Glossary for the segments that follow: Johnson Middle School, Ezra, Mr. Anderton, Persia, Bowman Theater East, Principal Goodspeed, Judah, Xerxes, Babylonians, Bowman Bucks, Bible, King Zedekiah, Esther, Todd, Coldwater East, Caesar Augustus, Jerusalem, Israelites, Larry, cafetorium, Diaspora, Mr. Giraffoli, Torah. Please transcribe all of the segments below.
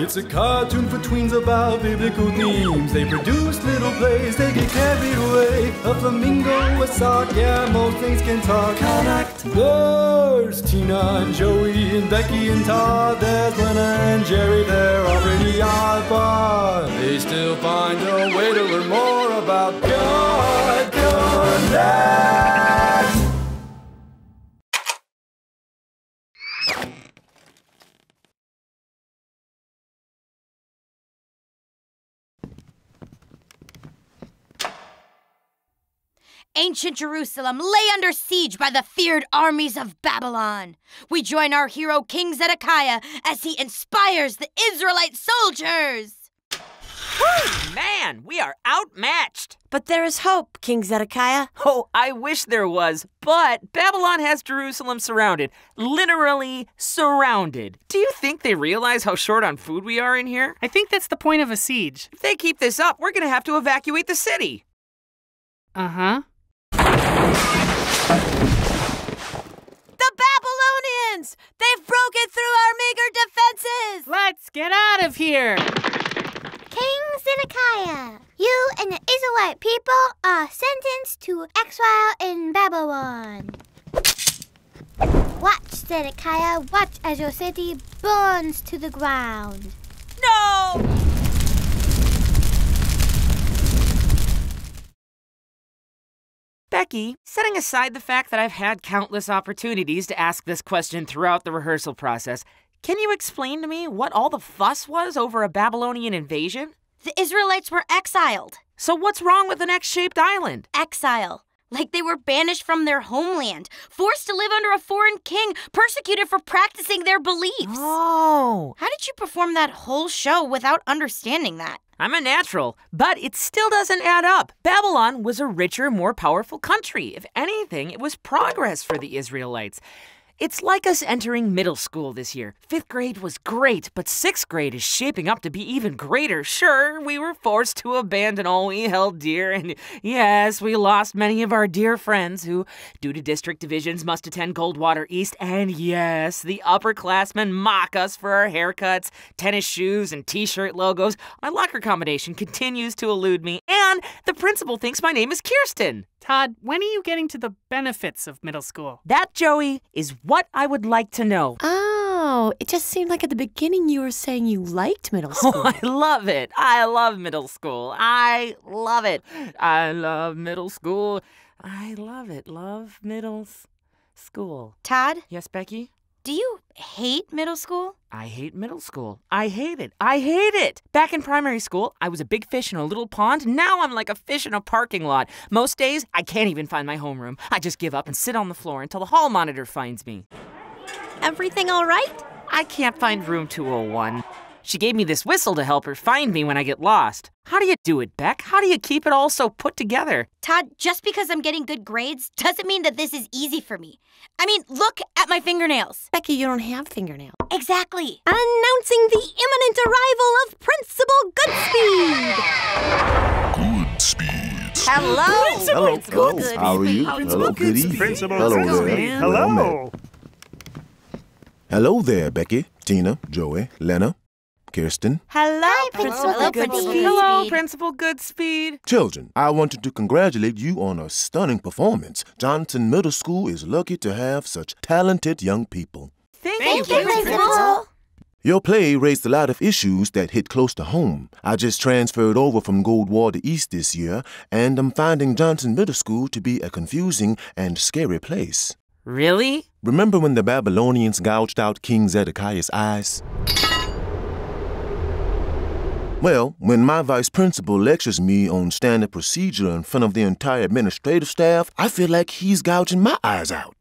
It's a cartoon for tweens about biblical themes. They produce little plays, they get carried away. A flamingo, a sock, yeah, most things can talk. Connect. There's Tina and Joey and Becky and Todd. There's Lena and Jerry, they're already odd, but they still find a way to learn more about God. Connect. Ancient Jerusalem lay under siege by the feared armies of Babylon. We join our hero King Zedekiah as he inspires the Israelite soldiers. Woo! Man, we are outmatched. But there is hope, King Zedekiah. Oh, I wish there was, but Babylon has Jerusalem surrounded. Literally surrounded. Do you think they realize how short on food we are in here? I think that's the point of a siege. If they keep this up, we're going to have to evacuate the city. Uh-huh. The Babylonians! They've broken through our meager defenses! Let's get out of here! King Zedekiah, you and the Israelite people are sentenced to exile in Babylon. Watch, Zedekiah, watch as your city burns to the ground. No! Becky, setting aside the fact that I've had countless opportunities to ask this question throughout the rehearsal process, can you explain to me what all the fuss was over a Babylonian invasion? The Israelites were exiled. So what's wrong with an X-shaped island? Exile. Like they were banished from their homeland, forced to live under a foreign king, persecuted for practicing their beliefs. Oh. How did you perform that whole show without understanding that? I'm a natural, but it still doesn't add up. Babylon was a richer, more powerful country. If anything, it was progress for the Israelites. It's like us entering middle school this year. Fifth grade was great, but sixth grade is shaping up to be even greater. Sure, we were forced to abandon all we held dear, and yes, we lost many of our dear friends who, due to district divisions, must attend Coldwater East, and yes, the upperclassmen mock us for our haircuts, tennis shoes, and t-shirt logos. My locker combination continues to elude me, and the principal thinks my name is Kirsten. Todd, when are you getting to the benefits of middle school? That, Joey, is what I would like to know. Oh, it just seemed like at the beginning you were saying you liked middle school. Oh, I love it. I love middle school. I love it. I love middle school. I love it. Love middle school. Todd? Yes, Becky? Do you hate middle school? I hate middle school. I hate it. I hate it. Back in primary school, I was a big fish in a little pond. Now I'm like a fish in a parking lot. Most days, I can't even find my homeroom. I just give up and sit on the floor until the hall monitor finds me. Everything all right? I can't find room 201. She gave me this whistle to help her find me when I get lost. How do you do it, Beck? How do you keep it all so put together? Todd, just because I'm getting good grades doesn't mean that this is easy for me. I mean, look at my fingernails. Becky, you don't have fingernails. Exactly. Announcing the imminent arrival of Principal Goodspeed. Goodspeed. Hello. Principal. Hello, Goodspeed. How are you? Hello, Goodspeed. Principal Goodspeed. Hello. Hello there, Becky, Tina, Joey, Lena. Kirsten. Hello, hi, Principal Goodspeed. Hello, Principal Goodspeed. Children, I wanted to congratulate you on a stunning performance. Johnson Middle School is lucky to have such talented young people. Thank you, Principal. Your play raised a lot of issues that hit close to home. I just transferred over from Coldwater East this year, and I'm finding Johnson Middle School to be a confusing and scary place. Really? Remember when the Babylonians gouged out King Zedekiah's eyes? Well, when my vice principal lectures me on standard procedure in front of the entire administrative staff, I feel like he's gouging my eyes out.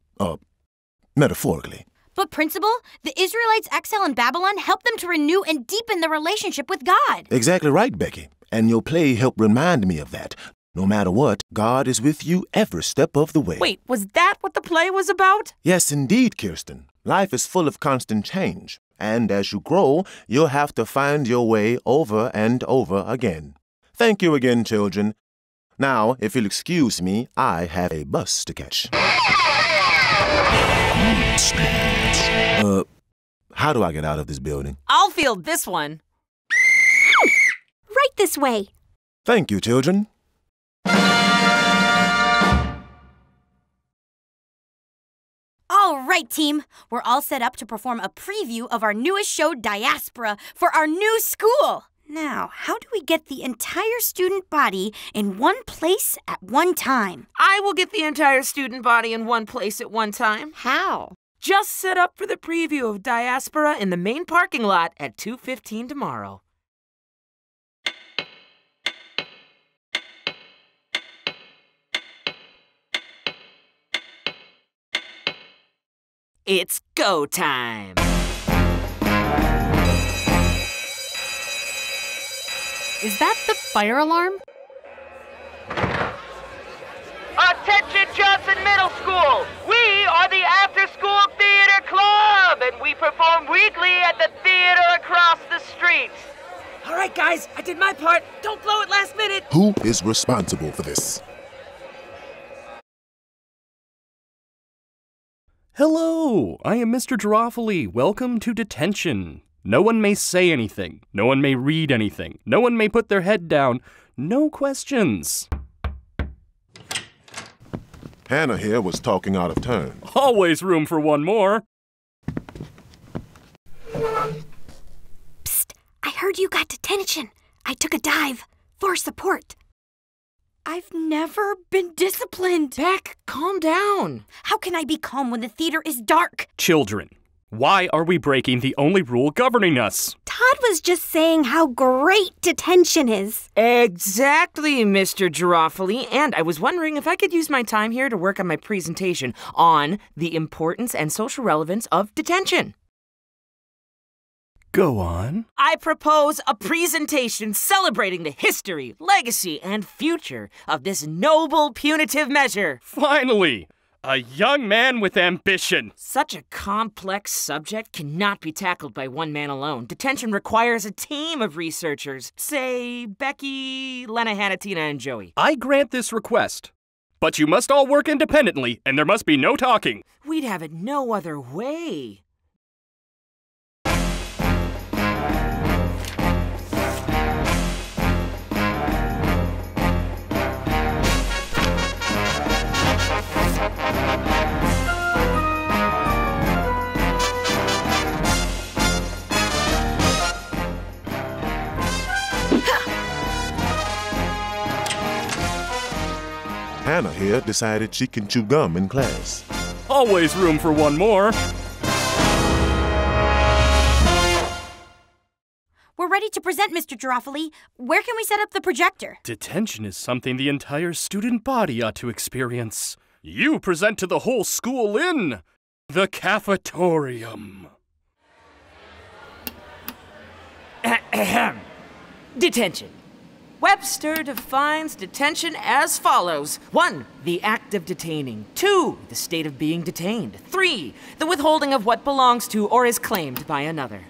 Metaphorically. But, Principal, the Israelites' exile in Babylon helped them to renew and deepen their relationship with God. Exactly right, Becky. And your play helped remind me of that. No matter what, God is with you every step of the way. Wait, was that what the play was about? Yes, indeed, Kirsten. Life is full of constant change. And as you grow, you'll have to find your way over and over again. Thank you again, children. Now, if you'll excuse me, I have a bus to catch. How do I get out of this building? I'll field this one. this way. Thank you, children. All right, team. We're all set up to perform a preview of our newest show, Diaspora, for our new school. Now, how do we get the entire student body in one place at one time? I will get the entire student body in one place at one time. How? Just set up for the preview of Diaspora in the main parking lot at 2:15 tomorrow. It's go time! Is that the fire alarm? Attention, Johnson Middle School! We are the After School Theater Club, and we perform weekly at the theater across the street. All right, guys, I did my part. Don't blow it last minute. Who is responsible for this? Hello, I am Mr. Giraffoli. Welcome to detention. No one may say anything. No one may read anything. No one may put their head down. No questions. Hannah here was talking out of turn. Always room for one more. Psst, I heard you got detention. I took a dive for support. I've never been disciplined. Beck, calm down. How can I be calm when the theater is dark? Children. Why are we breaking the only rule governing us? Todd was just saying how great detention is. Exactly, Mr. Giraffoli. And I was wondering if I could use my time here to work on my presentation on the importance and social relevance of detention. Go on. I propose a presentation celebrating the history, legacy, and future of this noble punitive measure. Finally! A young man with ambition. Such a complex subject cannot be tackled by one man alone. Detention requires a team of researchers. Say, Becky, Lena, Hannah, Tina, and Joey. I grant this request, but you must all work independently, and there must be no talking. We'd have it no other way. Hannah here decided she can chew gum in class. Always room for one more. We're ready to present, Mr. Giraffoli. Where can we set up the projector? Detention is something the entire student body ought to experience. You present to the whole school in the cafetorium. Detention. Webster defines detention as follows. 1. The act of detaining. 2. The state of being detained. 3. The withholding of what belongs to or is claimed by another.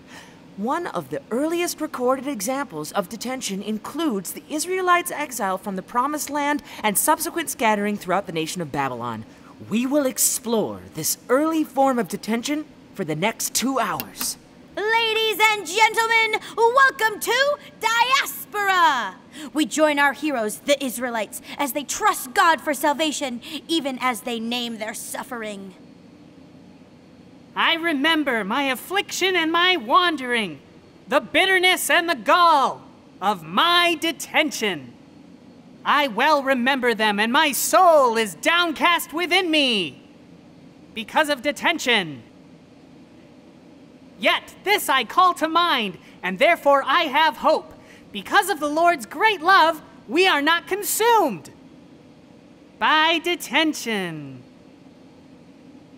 One of the earliest recorded examples of detention includes the Israelites' exile from the Promised Land and subsequent scattering throughout the nation of Babylon. We will explore this early form of detention for the next 2 hours. Ladies and gentlemen, welcome to Diaspora! We join our heroes, the Israelites, as they trust God for salvation, even as they name their suffering. I remember my affliction and my wandering, the bitterness and the gall of my detention. I well remember them, and my soul is downcast within me because of detention. Yet this I call to mind, and therefore I have hope. Because of the Lord's great love, we are not consumed by detention.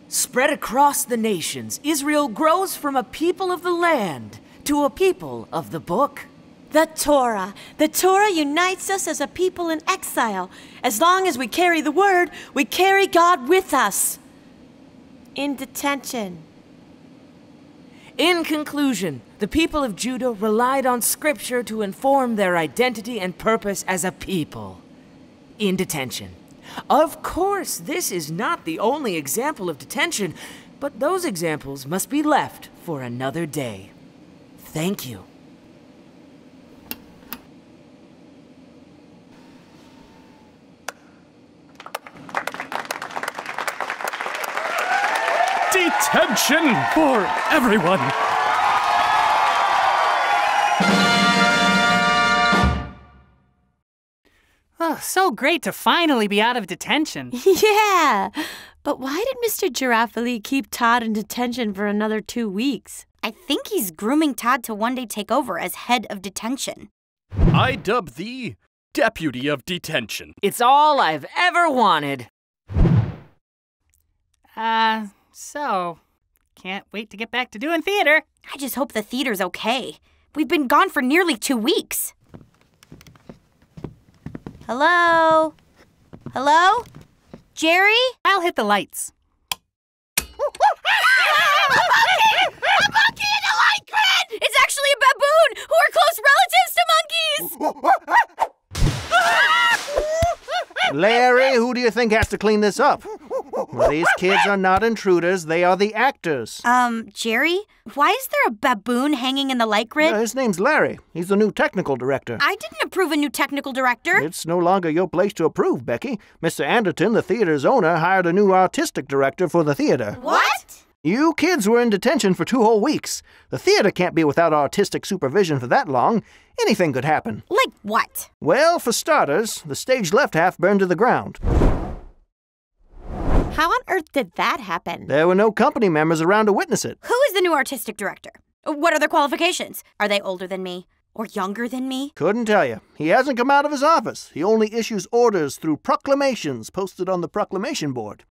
Spread across the nations, Israel grows from a people of the land to a people of the book. The Torah. The Torah unites us as a people in exile. As long as we carry the word, we carry God with us in detention. In conclusion, the people of Judah relied on Scripture to inform their identity and purpose as a people in detention. Of course, this is not the only example of detention, but those examples must be left for another day. Thank you. Detention for everyone. Oh, so great to finally be out of detention. Yeah, but why did Mr. Giraffoli keep Todd in detention for another 2 weeks? I think he's grooming Todd to one day take over as head of detention. I dub thee Deputy of Detention. It's all I've ever wanted. So, can't wait to get back to doing theater. I just hope the theater's okay. We've been gone for nearly 2 weeks. Hello? Hello? Jerry? I'll hit the lights. A monkey! A monkey in a light grid! It's actually a baboon who are close relatives to monkeys! Larry, who do you think has to clean this up? Well, these kids are not intruders, they are the actors. Jerry, why is there a baboon hanging in the light grid? His name's Larry. He's the new technical director. I didn't approve a new technical director. It's no longer your place to approve, Becky. Mr. Anderton, the theater's owner, hired a new artistic director for the theater. What? You kids were in detention for 2 whole weeks. The theater can't be without artistic supervision for that long. Anything could happen. Like what? Well, for starters, the stage left half burned to the ground. How on earth did that happen? There were no company members around to witness it. Who is the new artistic director? What are their qualifications? Are they older than me? Or younger than me? Couldn't tell you. He hasn't come out of his office. He only issues orders through proclamations posted on the proclamation board.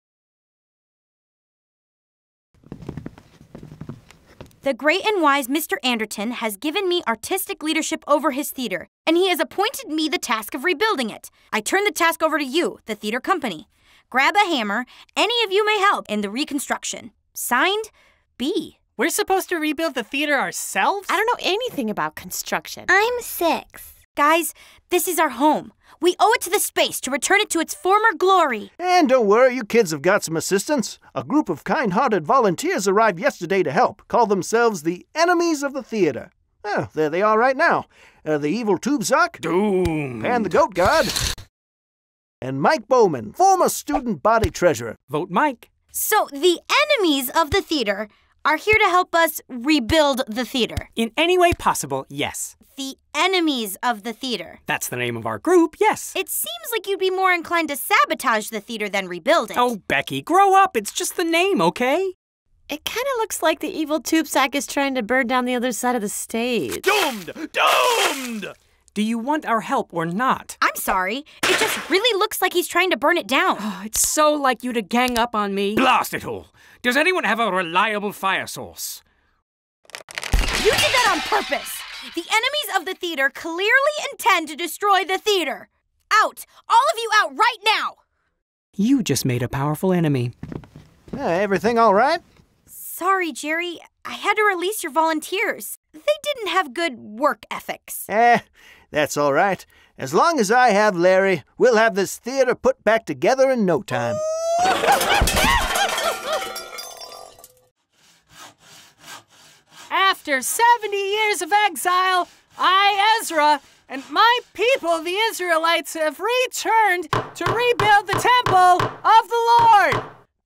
The great and wise Mr. Anderton has given me artistic leadership over his theater, and he has appointed me the task of rebuilding it. I turn the task over to you, the theater company. Grab a hammer. Any of you may help in the reconstruction. Signed, B. We're supposed to rebuild the theater ourselves? I don't know anything about construction. I'm 6. Guys, this is our home. We owe it to the space to return it to its former glory. And don't worry, you kids have got some assistance. A group of kind-hearted volunteers arrived yesterday to help, call themselves the Enemies of the Theater. Oh, there they are right now. The evil Tube Sock. Doom. And the Goat God. And Mike Bowman, former student body treasurer. Vote Mike. So the enemies of the theater are here to help us rebuild the theater. In any way possible, yes. The enemies of the theater. That's the name of our group, yes. It seems like you'd be more inclined to sabotage the theater than rebuild it. Oh, Becky, grow up. It's just the name, okay? It kind of looks like the evil Tube Sack is trying to burn down the other side of the stage. Doomed! Doomed! Do you want our help or not? I'm sorry. It just really looks like he's trying to burn it down. Oh, it's so like you to gang up on me. Blast it all. Does anyone have a reliable fire source? You did that on purpose. The enemies of the theater clearly intend to destroy the theater. Out. All of you out right now. You just made a powerful enemy. Everything all right? Sorry, Jerry. I had to release your volunteers. They didn't have good work ethics. That's all right. As long as I have Larry, we'll have this theater put back together in no time. After 70 years of exile, I, Ezra, and my people, the Israelites, have returned to rebuild the temple of the Lord.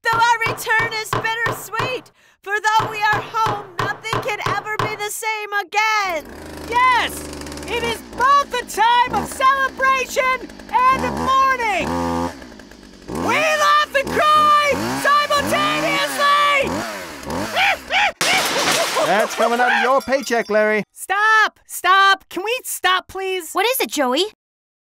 Though our return is bittersweet, for though we are home, nothing can ever be the same again. Yes! It is both a time of celebration and of mourning! We laugh and cry simultaneously! That's coming out of your paycheck, Larry. Stop! Stop! Can we stop, please? What is it, Joey?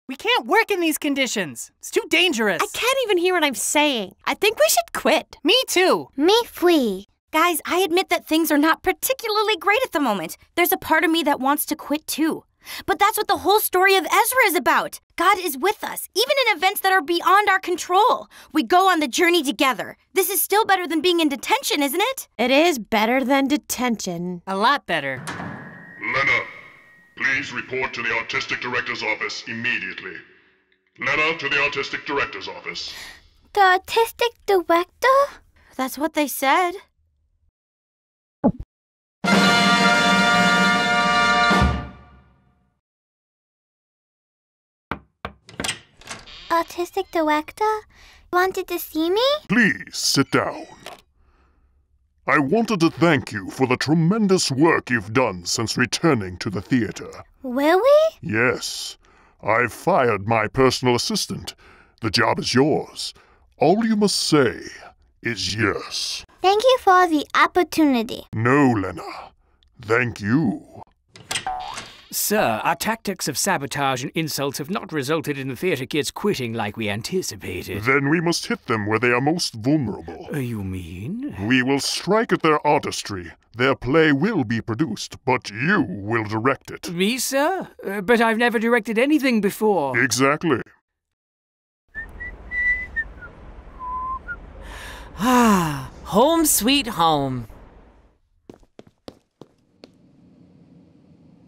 We can't work in these conditions. It's too dangerous. I can't even hear what I'm saying. I think we should quit. Me too. Me flee. Guys, I admit that things are not particularly great at the moment. There's a part of me that wants to quit too. But that's what the whole story of Ezra is about. God is with us, even in events that are beyond our control. We go on the journey together. This is still better than being in detention, isn't it? It is better than detention. A lot better. Lena, please report to the artistic director's office immediately. Lena, to the artistic director's office. The artistic director? That's what they said. Artistic director? Wanted to see me? Please sit down. I wanted to thank you for the tremendous work you've done since returning to the theater. Will we? Yes. I've fired my personal assistant. The job is yours. All you must say is yes. Thank you for the opportunity. No, Lena. Thank you. Sir, our tactics of sabotage and insults have not resulted in the theatre kids quitting like we anticipated. Then we must hit them where they are most vulnerable. You mean? We will strike at their artistry. Their play will be produced, but you will direct it. Me, sir? But I've never directed anything before. Exactly. Ah, home sweet home.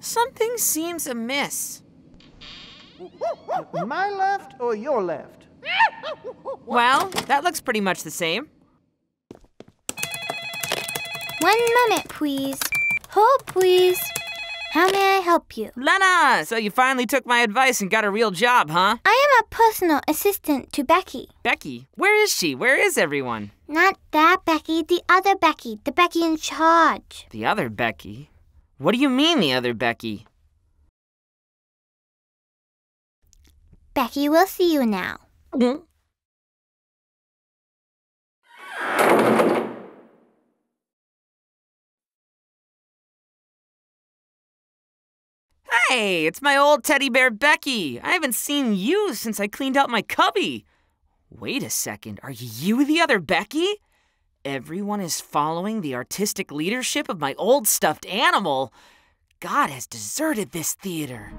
Something seems amiss. My left or your left? Well, that looks pretty much the same. 1 moment, please. Hold, please. How may I help you? Lena, so you finally took my advice and got a real job, huh? I am a personal assistant to Becky. Becky? Where is she? Where is everyone? Not that Becky, the other Becky. The Becky in charge. The other Becky? What do you mean, the other Becky? Becky, we'll see you now. Hey, it's my old teddy bear, Becky. I haven't seen you since I cleaned out my cubby. Wait a second, are you the other Becky? Everyone is following the artistic leadership of my old stuffed animal. God has deserted this theater.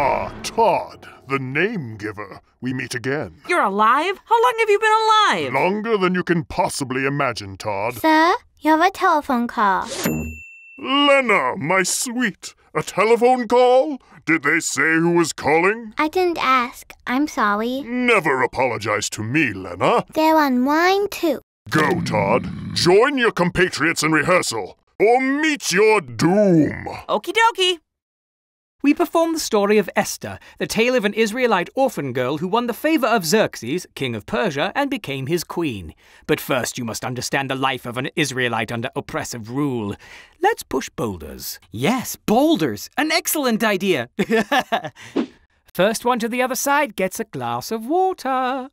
Ah, Todd, the name giver. We meet again. You're alive? How long have you been alive? Longer than you can possibly imagine, Todd. Sir, you have a telephone call. Lena, my sweet, a telephone call? Did they say who was calling? I didn't ask. I'm sorry. Never apologize to me, Lena. They're on line 2. Go, Todd. Join your compatriots in rehearsal, or meet your doom. Okie dokie. We perform the story of Esther, the tale of an Israelite orphan girl who won the favor of Xerxes, king of Persia, and became his queen. But first, you must understand the life of an Israelite under oppressive rule. Let's push boulders. Yes, boulders! An excellent idea! First one to the other side gets a glass of water.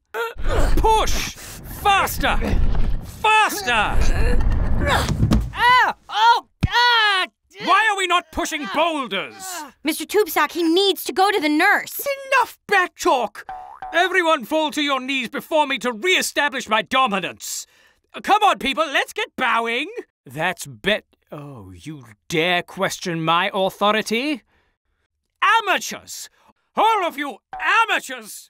Push! Faster! Faster! Ah! Oh! Ah! Why are we not pushing boulders? Mr. Tubesock, he needs to go to the nurse. Enough back talk! Everyone fall to your knees before me to re-establish my dominance. Come on, people, let's get bowing. That's bet... Oh, you dare question my authority? Amateurs! All of you amateurs!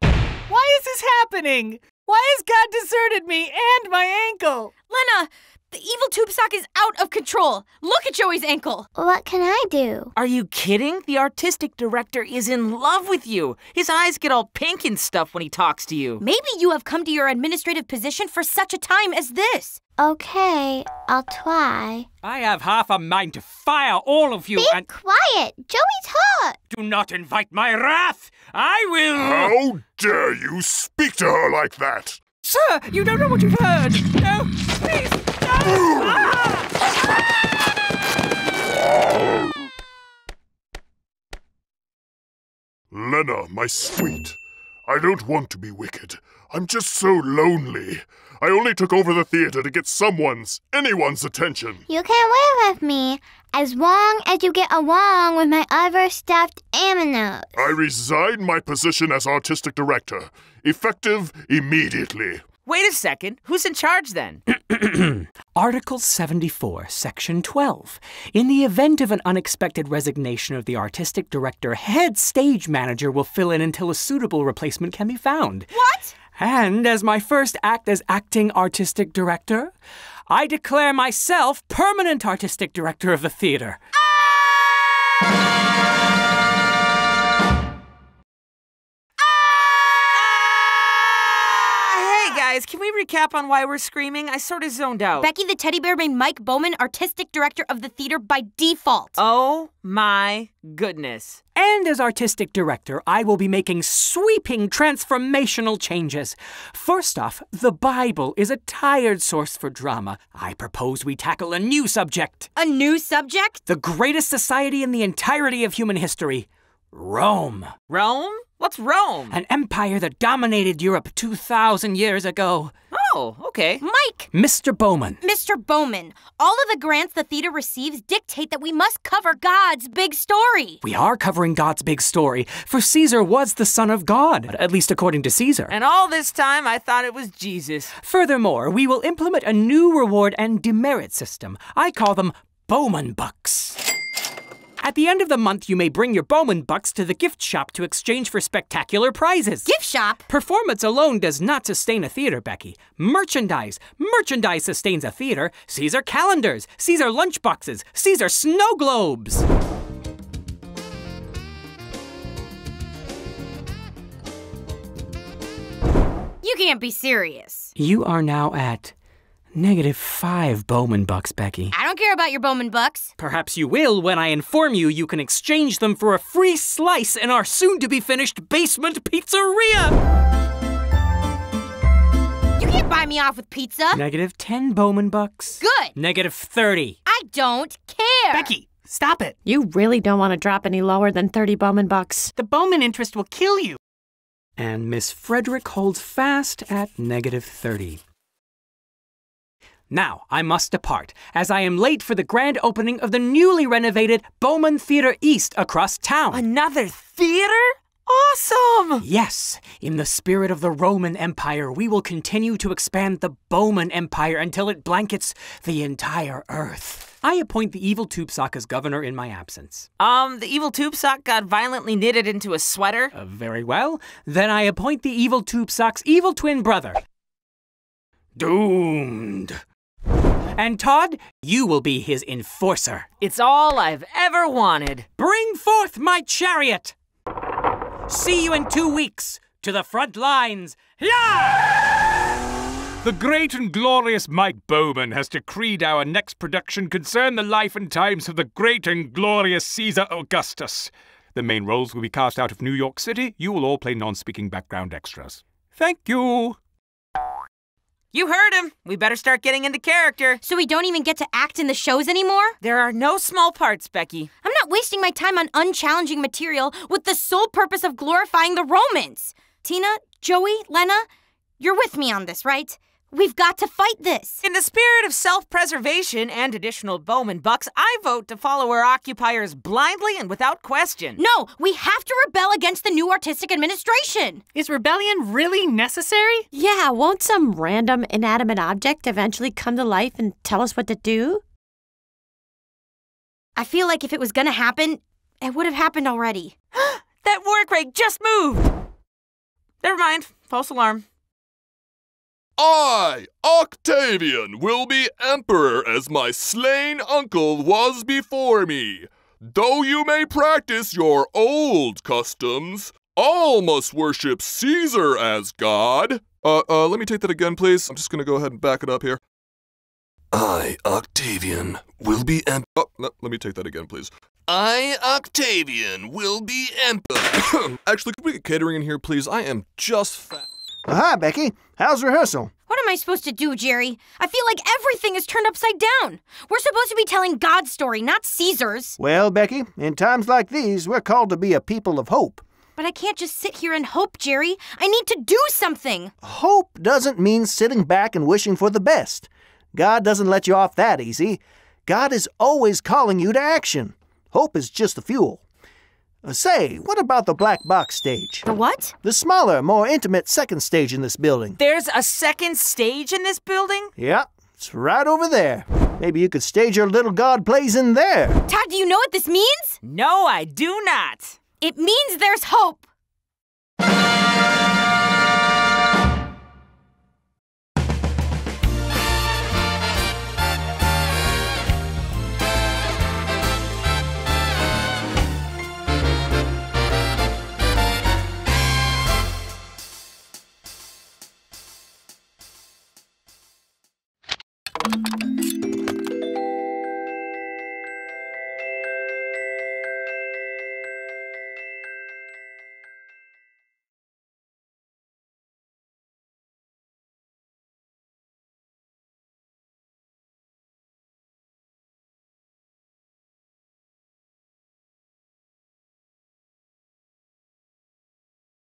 Why is this happening? Why has God deserted me and my ankle? Lena, the evil tube sock is out of control. Look at Joey's ankle. What can I do? Are you kidding? The artistic director is in love with you. His eyes get all pink and stuff when he talks to you. Maybe you have come to your administrative position for such a time as this. Okay, I'll try. I have half a mind to fire all of you and— Be quiet! Joey's hurt! Do not invite my wrath! I will— How dare you speak to her like that! Sir, you don't know what you've heard! No, please, no! Ah! Lena, my sweet. I don't want to be wicked. I'm just so lonely. I only took over the theater to get anyone's attention. You can wave with me, as long as you get along with my other stuffed animals. I resign my position as artistic director, effective immediately. Wait a second, who's in charge then? Article 74, Section 12. In the event of an unexpected resignation of the artistic director, head stage manager will fill in until a suitable replacement can be found. What? And as my first act as acting artistic director, I declare myself permanent artistic director of the theater. guys, can we recap on why we're screaming? I sort of zoned out. Becky the Teddy Bear made Mike Bowman artistic director of the theater by default. Oh my goodness. And as artistic director, I will be making sweeping transformational changes. First off, the Bible is a tired source for drama. I propose we tackle a new subject. A new subject? The greatest society in the entirety of human history. Rome. Rome? What's Rome? An empire that dominated Europe 2,000 years ago. Oh, okay. Mike! Mr. Bowman. Mr. Bowman, all of the grants the theater receives dictate that we must cover God's big story. We are covering God's big story, for Caesar was the son of God, at least according to Caesar. And all this time, I thought it was Jesus. Furthermore, we will implement a new reward and demerit system. I call them Bowman Bucks. At the end of the month, you may bring your Bowman Bucks to the gift shop to exchange for spectacular prizes. Gift shop? Performance alone does not sustain a theater, Becky. Merchandise. Merchandise sustains a theater. Caesar calendars, Caesar lunchboxes, Caesar snow globes. You can't be serious. You are now at... -5 Bowman Bucks, Becky. I don't care about your Bowman Bucks. Perhaps you will when I inform you you can exchange them for a free slice in our soon-to-be-finished basement pizzeria. You can't buy me off with pizza. -10 Bowman Bucks. Good. -30. I don't care. Becky, stop it. You really don't want to drop any lower than 30 Bowman Bucks. The Bowman interest will kill you. And Miss Frederick holds fast at -30. Now, I must depart, as I am late for the grand opening of the newly renovated Bowman Theater East across town. Another theater? Awesome! Yes, in the spirit of the Roman Empire, we will continue to expand the Bowman Empire until it blankets the entire earth. I appoint the evil Tube Sock as governor in my absence. The evil Tube Sock got violently knitted into a sweater? Very well. Then I appoint the evil Tube Sock's evil twin brother. Doomed. And Todd, you will be his enforcer. It's all I've ever wanted. Bring forth my chariot. See you in 2 weeks. To the front lines. Yeah! The great and glorious Mike Bowman has decreed our next production concern the life and times of the great and glorious Caesar Augustus. The main roles will be cast out of New York City. You will all play non-speaking background extras. Thank you. You heard him. We better start getting into character. So we don't even get to act in the shows anymore? There are no small parts, Becky. I'm not wasting my time on unchallenging material with the sole purpose of glorifying the Romans. Tina, Joey, Lena, you're with me on this, right? We've got to fight this. In the spirit of self-preservation and additional Bowman Bucks, I vote to follow our occupiers blindly and without question. No, we have to rebel against the new artistic administration. Is rebellion really necessary? Yeah, won't some random inanimate object eventually come to life and tell us what to do? I feel like if it was gonna happen, it would have happened already. That work rate just moved. Never mind, false alarm. I, Octavian, will be emperor as my slain uncle was before me. Though you may practice your old customs, all must worship Caesar as God. Let me take that again, please. I'm just gonna go ahead and back it up here. I, Octavian, will be emperor. Oh, no, let me take that again, please. I, Octavian, will be emperor. Actually, could we get catering in here, please? I am just fat. Aha, Becky. How's rehearsal? What am I supposed to do, Jerry? I feel like everything is turned upside down. We're supposed to be telling God's story, not Caesar's. Well, Becky, in times like these, we're called to be a people of hope. But I can't just sit here and hope, Jerry. I need to do something. Hope doesn't mean sitting back and wishing for the best. God doesn't let you off that easy. God is always calling you to action. Hope is just the fuel. Say, what about the black box stage? The what? The smaller, more intimate second stage in this building. There's a second stage in this building? Yeah, it's right over there. Maybe you could stage your little God plays in there. Todd, do you know what this means? No, I do not. It means there's hope.